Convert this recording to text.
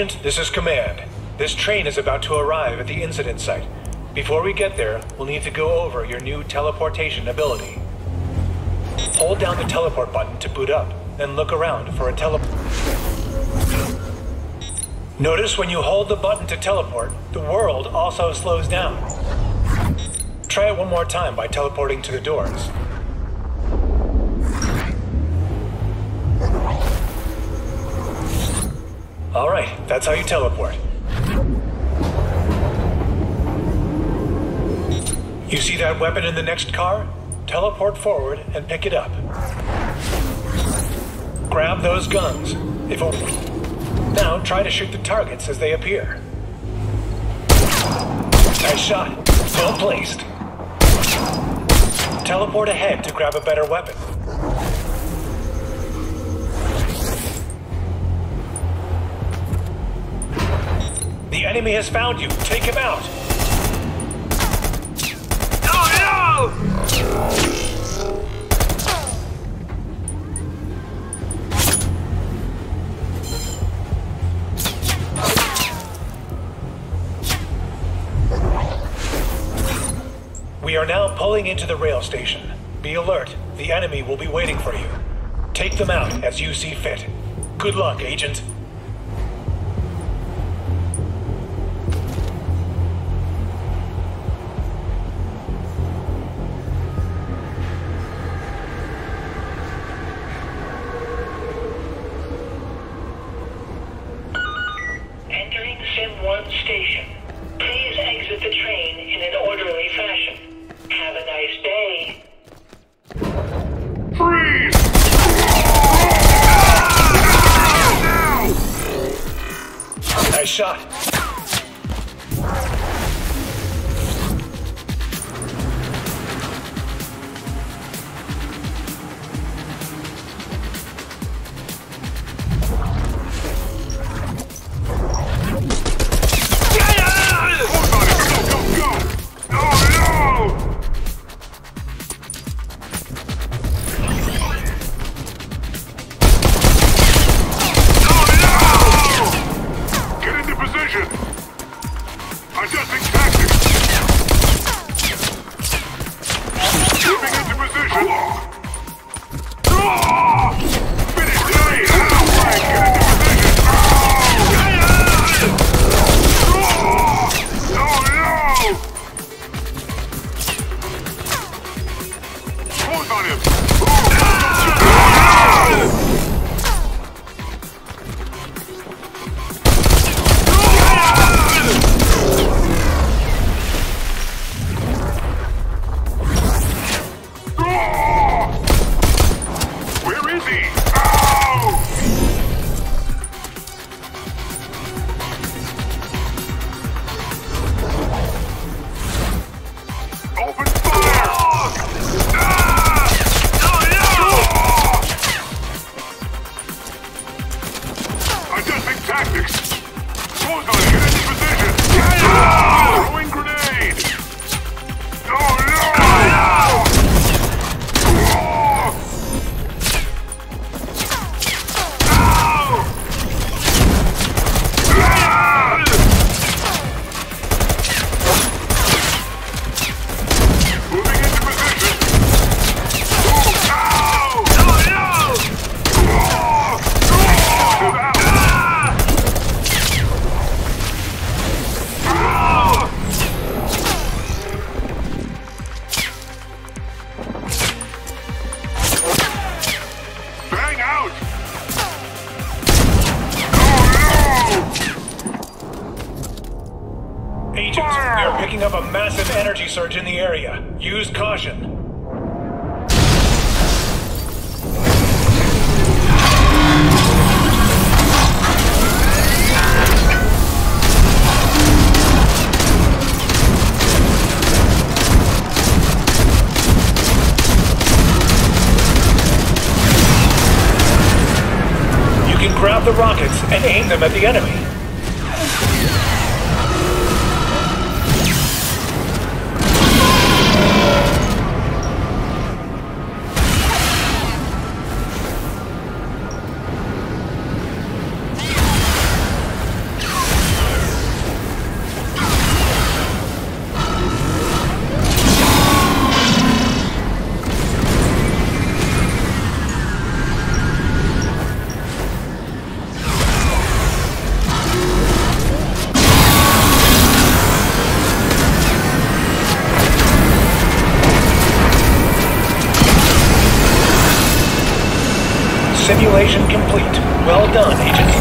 Agent, this is Command. This train is about to arrive at the incident site. Before we get there, we'll need to go over your new teleportation ability. Hold down the teleport button to boot up, then look around for a teleport. Notice when you hold the button to teleport, the world also slows down. Try it one more time by teleporting to the doors. All right, that's how you teleport. You see that weapon in the next car? Teleport forward and pick it up. Grab those guns. Now try to shoot the targets as they appear. Nice shot. Well placed. Teleport ahead to grab a better weapon. The enemy has found you. Take him out. Oh no! We are now pulling into the rail station. Be alert. The enemy will be waiting for you. Take them out as you see fit. Good luck, Agent. Shot. Picking up a massive energy surge in the area. Use caution. You can grab the rockets and aim them at the enemy. Manipulation complete. Well done, Agent Eagle.